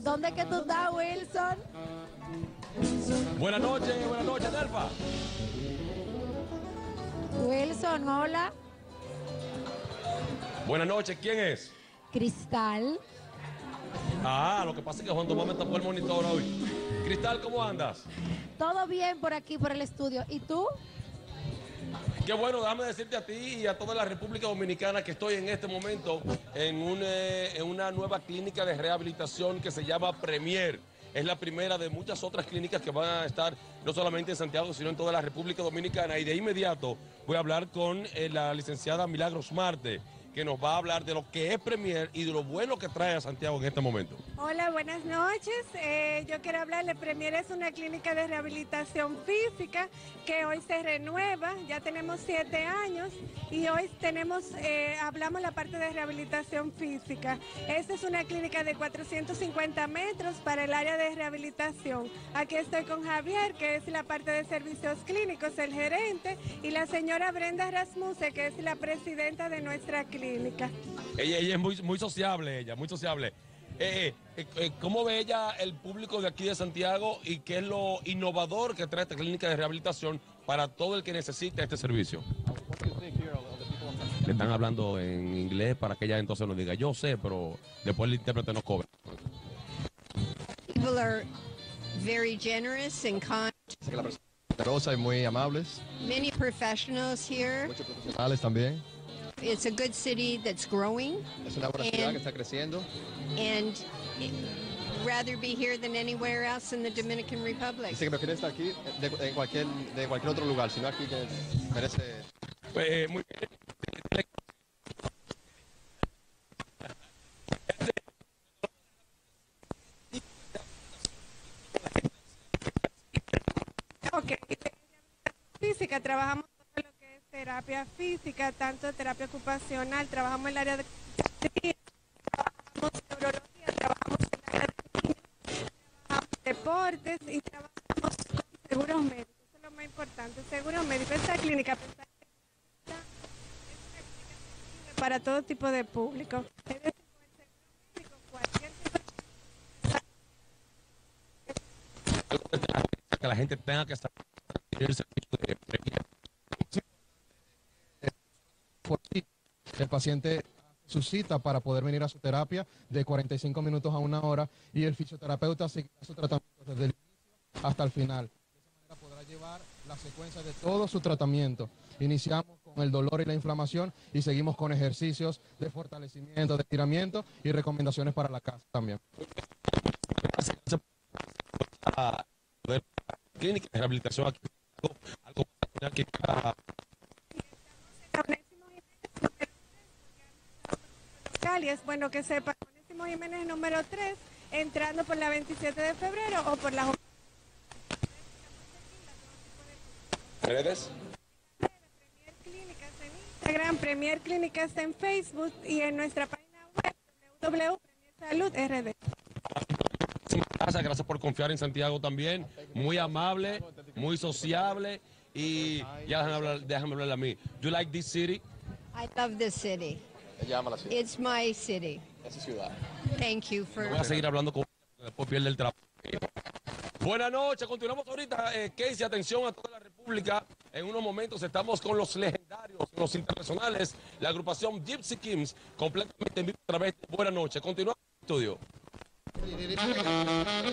¿Dónde es que tú estás, Wilson? Buenas noches, Delfa. Wilson, hola. Buenas noches, ¿quién es? Cristal. Ah, lo que pasa es que Juan Tomás me tapó el monitor hoy. Cristal, ¿cómo andas? Todo bien por aquí, por el estudio. ¿Y tú? Qué bueno, déjame decirte a ti y a toda la República Dominicana que estoy en este momento en una nueva clínica de rehabilitación que se llama Premier. Es la primera de muchas otras clínicas que van a estar no solamente en Santiago, sino en toda la República Dominicana. Y de inmediato voy a hablar con la licenciada Milagros Marte, que nos va a hablar de lo que es Premier y de lo bueno que trae a Santiago en este momento. Hola, buenas noches. Yo quiero hablarle, Premier es una clínica de rehabilitación física que hoy se renueva, ya tenemos 7 años y hoy tenemos, hablamos la parte de rehabilitación física. Esta es una clínica de 450 metros para el área de rehabilitación. Aquí estoy con Javier, que es la parte de servicios clínicos, el gerente, y la señora Brenda Rasmuse, que es la presidenta de nuestra clínica. Ella es muy sociable, muy sociable. ¿Cómo ve ella el público de aquí de Santiago y qué es lo innovador que trae esta clínica de rehabilitación para todo el que necesita este servicio? Le están hablando en inglés para que ella entonces nos diga, yo sé, pero después el intérprete nos cobra. People are very generous and kind. Y muy amables. Many professionals here. Muchos profesionales también. It's a good city that's growing. Es una buena ciudad que está creciendo. And rather be here than anywhere else in the Dominican Republic. Dice que prefiere estar aquí de cualquier otro lugar, sino aquí que merece. Muy bien. Okay. Física, trabajamos terapia física, tanto terapia ocupacional, trabajamos el área de psiquiatría, trabajamos neurología, trabajamos el área de niños, trabajamos deportes y trabajamos con seguros médicos. Eso es lo más importante, seguros médicos. Esta clínica es una clínica para todo tipo de público. Es decir, el seguro médico, cualquier tipo de... Que la gente tenga que estar en el servicio de prevención. El paciente suscita para poder venir a su terapia de 45 minutos a 1 hora y el fisioterapeuta sigue su tratamiento desde el inicio hasta el final. De esa manera podrá llevar la secuencia de todo su tratamiento. Iniciamos con el dolor y la inflamación y seguimos con ejercicios de fortalecimiento, de estiramiento y recomendaciones para la casa también. Clínica de rehabilitación aquí, algo que y es bueno que sepa, Onésimo Jiménez número 3, entrando por la 27 de febrero o por la... ¿Redes? Premier Clínicas en Instagram, Premier Clínicas en Facebook y en nuestra página web www.premiersalud.rd. Gracias por confiar en Santiago también, muy amable, muy sociable y ya déjame hablar a mí. You like this city? I love this city. It's my city. Es su ciudad. Thank you for... Voy a seguir hablando con... Después pierde el trabajo. Buenas noches, continuamos ahorita, Casey, atención a toda la República. En unos momentos estamos con los legendarios, los internacionales, la agrupación Gypsy Kings, completamente en vivo a través de Buenas Noches. Continuamos en el estudio.